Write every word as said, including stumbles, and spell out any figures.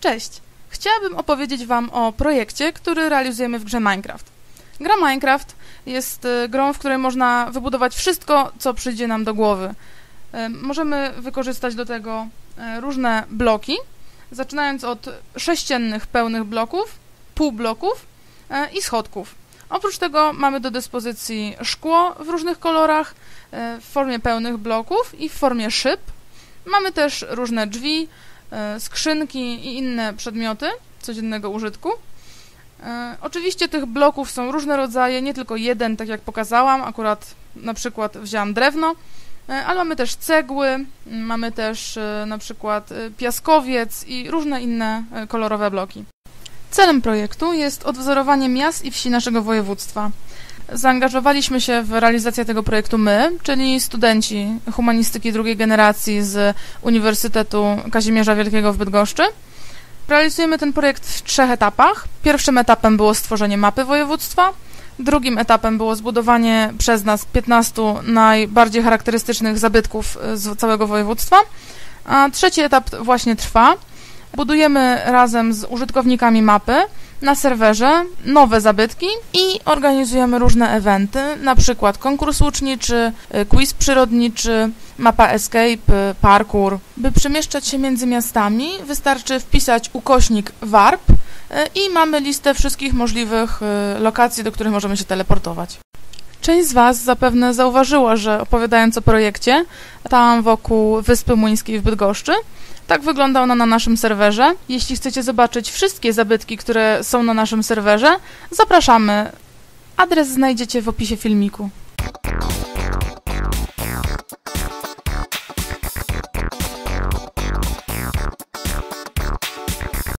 Cześć! Chciałabym opowiedzieć Wam o projekcie, który realizujemy w grze Minecraft. Gra Minecraft jest grą, w której można wybudować wszystko, co przyjdzie nam do głowy. Możemy wykorzystać do tego różne bloki, zaczynając od sześciennych pełnych bloków, półbloków i schodków. Oprócz tego mamy do dyspozycji szkło w różnych kolorach, w formie pełnych bloków i w formie szyb. Mamy też różne drzwi, skrzynki i inne przedmioty codziennego użytku. Oczywiście tych bloków są różne rodzaje, nie tylko jeden, tak jak pokazałam, akurat na przykład wzięłam drewno, ale mamy też cegły, mamy też na przykład piaskowiec i różne inne kolorowe bloki. Celem projektu jest odwzorowanie miast i wsi naszego województwa. Zaangażowaliśmy się w realizację tego projektu my, czyli studenci humanistyki drugiej generacji z Uniwersytetu Kazimierza Wielkiego w Bydgoszczy. Realizujemy ten projekt w trzech etapach. Pierwszym etapem było stworzenie mapy województwa, drugim etapem było zbudowanie przez nas piętnastu najbardziej charakterystycznych zabytków z całego województwa, a trzeci etap właśnie trwa. Budujemy razem z użytkownikami mapy na serwerze nowe zabytki i organizujemy różne eventy, na przykład konkurs łuczniczy, quiz przyrodniczy, mapa escape, parkour. By przemieszczać się między miastami, wystarczy wpisać ukośnik warp i mamy listę wszystkich możliwych lokacji, do których możemy się teleportować. Część z Was zapewne zauważyła, że opowiadając o projekcie, tam wokół Wyspy Młyńskiej w Bydgoszczy, tak wygląda ona na naszym serwerze. Jeśli chcecie zobaczyć wszystkie zabytki, które są na naszym serwerze, zapraszamy. Adres znajdziecie w opisie filmiku.